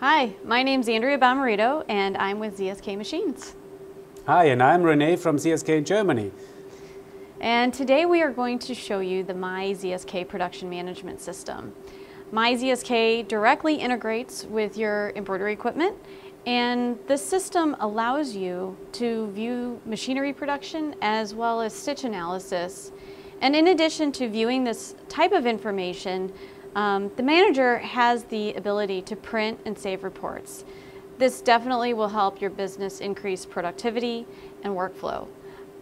Hi, my name's Andrea Bomarito and I'm with ZSK Machines. Hi, and I'm Rene from ZSK Germany. And today we are going to show you the MyZSK production management system. MyZSK directly integrates with your embroidery equipment, and this system allows you to view machinery production as well as stitch analysis. And in addition to viewing this type of information, the manager has the ability to print and save reports. This definitely will help your business increase productivity and workflow.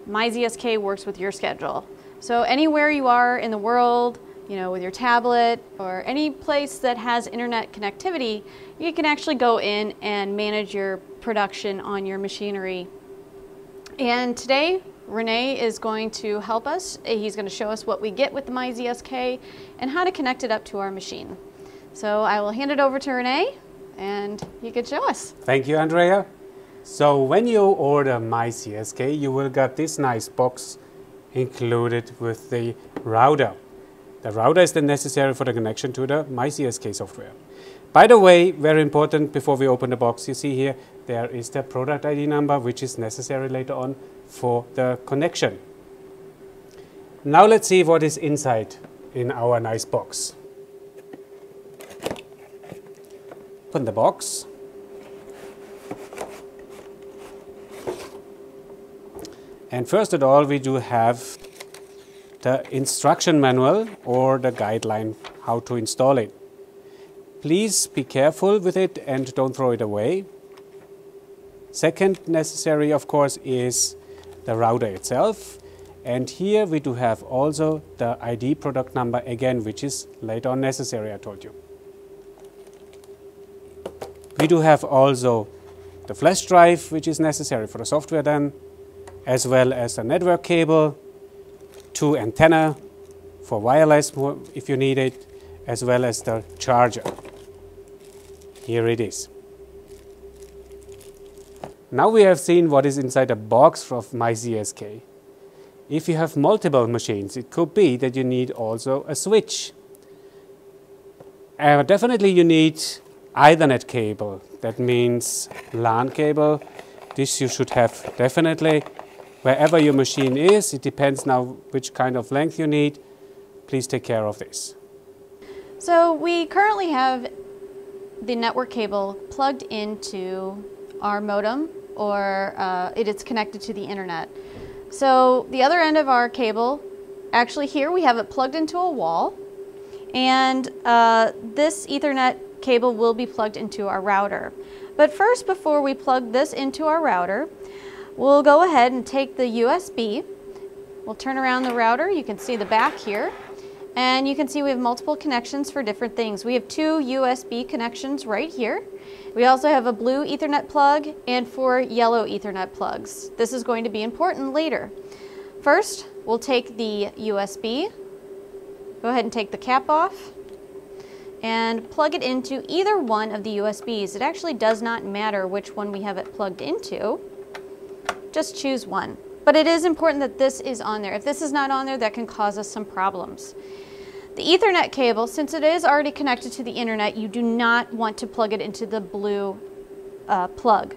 MyZSK works with your schedule. So anywhere you are in the world, you know, with your tablet or any place that has internet connectivity, you can actually go in and manage your production on your machinery. And today, Rene is going to help us. He's going to show us what we get with the MyZSK and how to connect it up to our machine. So I will hand it over to Rene and he can show us. Thank you, Andrea. So when you order MyZSK, you will get this nice box included with the router. The router is then necessary for the connection to the MyZSK software. By the way, very important, before we open the box, you see here, there is the product ID number, which is necessary later on for the connection. Now let's see what is inside in our nice box. Open the box. And first of all, we do have the instruction manual or the guideline how to install it. Please be careful with it and don't throw it away. Second necessary, of course, is the router itself. And here we do have also the ID product number again, which is later on necessary, I told you. We do have also the flash drive, which is necessary for the software then, as well as the network cable, two antenna for wireless if you need it, as well as the charger. Here it is. Now we have seen what is inside the box of MyZSK. If you have multiple machines, it could be that you need also a switch. Definitely you need Ethernet cable. That means LAN cable. This you should have definitely. Wherever your machine is, it depends now which kind of length you need. Please take care of this. So we currently have the network cable plugged into our modem, or it is connected to the internet. So the other end of our cable, actually here we have it plugged into a wall, and this Ethernet cable will be plugged into our router. But first, before we plug this into our router, we'll go ahead and take the USB. We'll turn around the router. You can see the back here. And you can see we have multiple connections for different things. We have two USB connections right here. We also have a blue Ethernet plug and four yellow Ethernet plugs. This is going to be important later. First, we'll take the USB. Go ahead and take the cap off and plug it into either one of the USBs. It actually does not matter which one we have it plugged into. Just choose one. But it is important that this is on there. If this is not on there, that can cause us some problems. The Ethernet cable, since it is already connected to the internet, you do not want to plug it into the blue plug.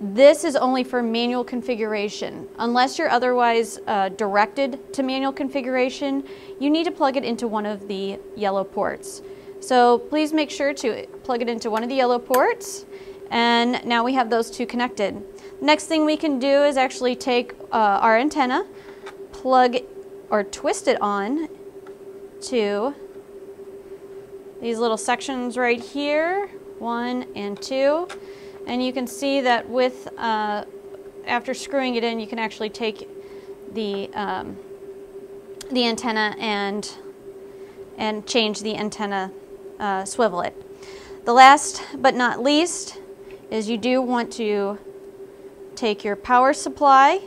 This is only for manual configuration. Unless you're otherwise directed to manual configuration, you need to plug it into one of the yellow ports. So please make sure to plug it into one of the yellow ports. And now we have those two connected. Next thing we can do is actually take our antenna, plug or twist it on to these little sections right here, 1 and 2. And you can see that with, after screwing it in, you can actually take the antenna and change the antenna, swivel it. The last but not least is you do want to take your power supply,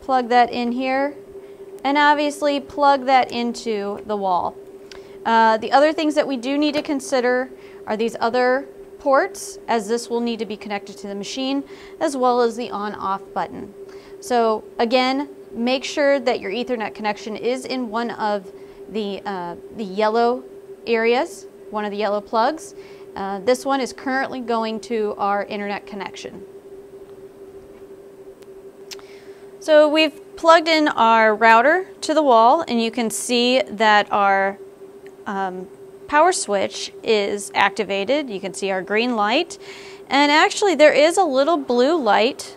plug that in here, and obviously plug that into the wall. The other things that we do need to consider are these other ports, as this will need to be connected to the machine, as well as the on-off button. So again, make sure that your Ethernet connection is in one of the yellow areas. one of the yellow plugs. This one is currently going to our internet connection. So we've plugged in our router to the wall, and you can see that our power switch is activated. You can see our green light, and actually there is a little blue light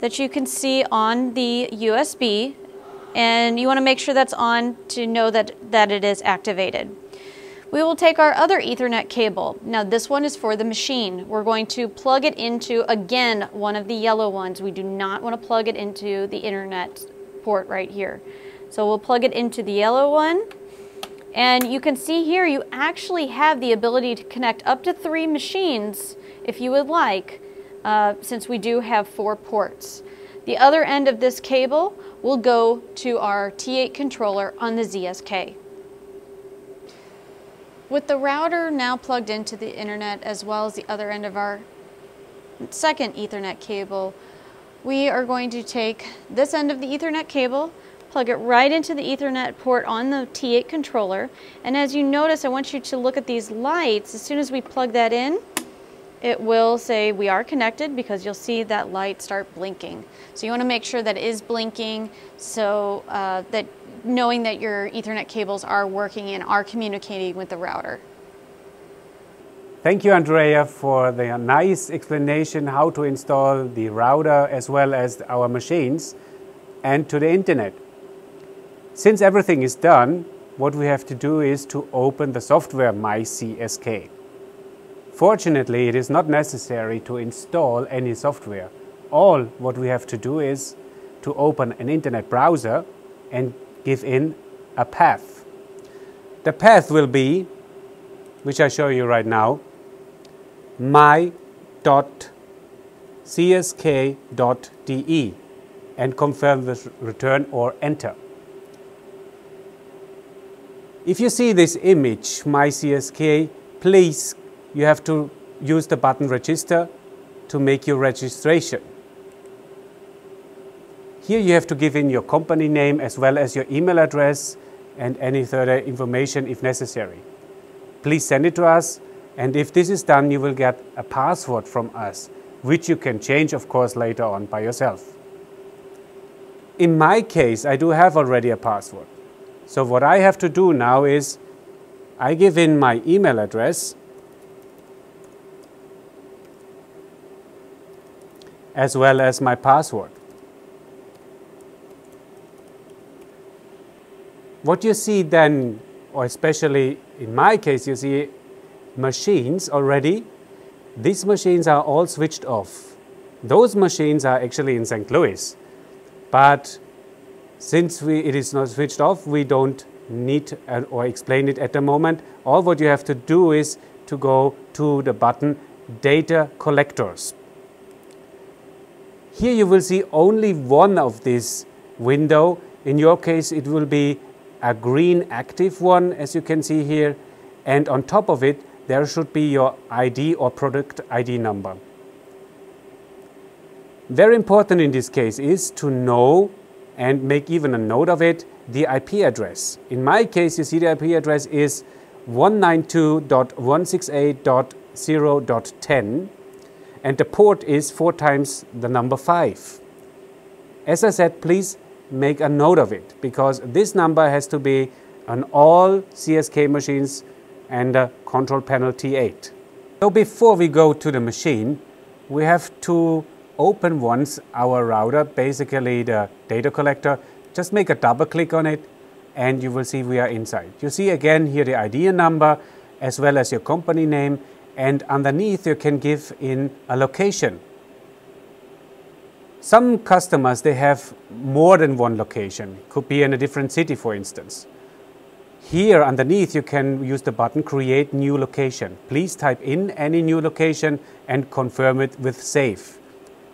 that you can see on the USB, and you want to make sure that's on to know that it is activated. We will take our other Ethernet cable. Now this one is for the machine. We're going to plug it into, again, one of the yellow ones. We do not want to plug it into the internet port right here. So we'll plug it into the yellow one. And you can see here you actually have the ability to connect up to 3 machines if you would like, since we do have 4 ports. The other end of this cable will go to our T8 controller on the ZSK. With the router now plugged into the internet, as well as the other end of our second Ethernet cable, we are going to take this end of the Ethernet cable, plug it right into the Ethernet port on the T8 controller, and as you notice, I want you to look at these lights. As soon as we plug that in, it will say we are connected, because you'll see that light start blinking. So you want to make sure that it is blinking, so that knowing that your Ethernet cables are working and are communicating with the router. Thank you, Andrea, for the nice explanation how to install the router as well as our machines and to the internet. Since everything is done, what we have to do is to open the software MyZSK. Fortunately, it is not necessary to install any software. All what we have to do is to open an internet browser and give in a path. The path will be, which I show you right now, my.csk.de, and confirm the return or enter. If you see this image, MyZSK, please, you have to use the button register to make your registration. Here you have to give in your company name as well as your email address and any further information if necessary. Please send it to us, and if this is done, you will get a password from us, which you can change, of course, later on by yourself. In my case, I do have already a password. So what I have to do now is I give in my email address as well as my password. What you see then, or especially in my case, you see machines already. These machines are all switched off. Those machines are actually in St. Louis. But since it is not switched off, we don't need or explain it at the moment. All what you have to do is to go to the button Data Collectors. Here you will see only one of this window. In your case, it will be a green active one, as you can see here, and on top of it there should be your ID or product ID number. Very important in this case is to know and make even a note of it, the IP address. In my case, you see the IP address is 192.168.0.10 and the port is 4 times the number 5. As I said, please make a note of it, because this number has to be on all ZSK machines and the control panel T8. So before we go to the machine, we have to open once our router, basically the data collector. Just make a double click on it and you will see we are inside. You see again here the ID number as well as your company name, and underneath you can give in a location. Some customers, they have more than one location. Could be in a different city, for instance. Here underneath you can use the button Create New Location. Please type in any new location and confirm it with Save.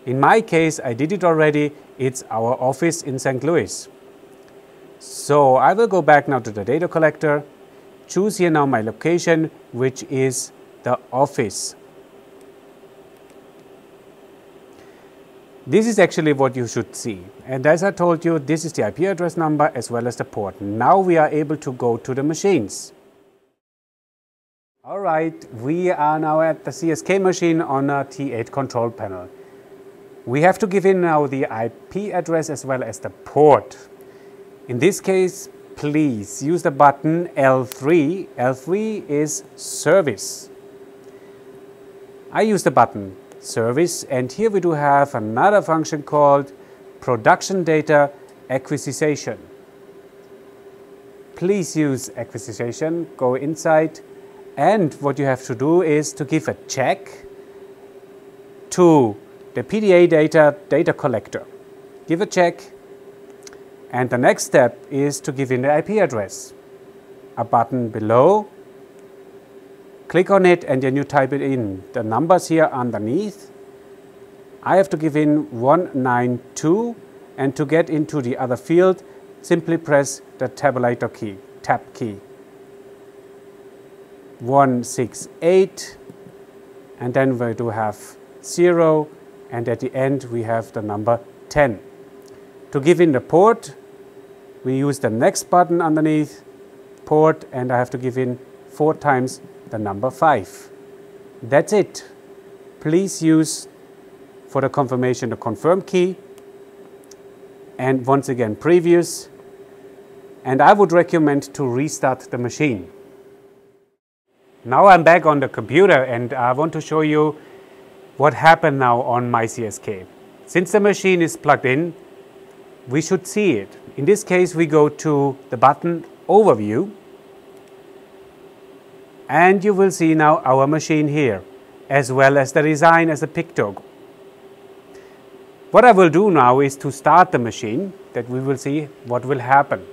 In my case, I did it already. It's our office in St. Louis. So I will go back now to the data collector. Choose here now my location, which is the office. This is actually what you should see, and as I told you, this is the IP address number as well as the port. Now we are able to go to the machines. All right, we are now at the ZSK machine on a T8 control panel. We have to give in now the IP address as well as the port. In this case, please use the button L3. L3 is service. I use the button service, and here we do have another function called production data acquisition. Please use acquisition, go inside, and what you have to do is to give a check to the PDA data collector. Give a check, and the next step is to give in the IP address. A button below, click on it, and then you type it in. The numbers here underneath. I have to give in 192, and to get into the other field, simply press the tabulator key, tab key. 168, and then we do have 0, and at the end we have the number 10. To give in the port, we use the next button underneath port, and I have to give in 4 times the number 5. That's it. Please use for the confirmation the confirm key, and once again previous, and I would recommend to restart the machine. Now I'm back on the computer, and I want to show you what happened now on my ZSK. Since the machine is plugged in, we should see it. In this case, we go to the button Overview, and you will see now our machine here, as well as the design as a PicDog. What I will do now is to start the machine, that we will see what will happen.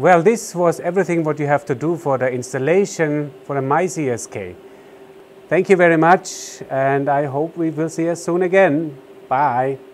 Well, this was everything what you have to do for the installation for the MyZSK. Thank you very much, and I hope we will see you soon again. Bye.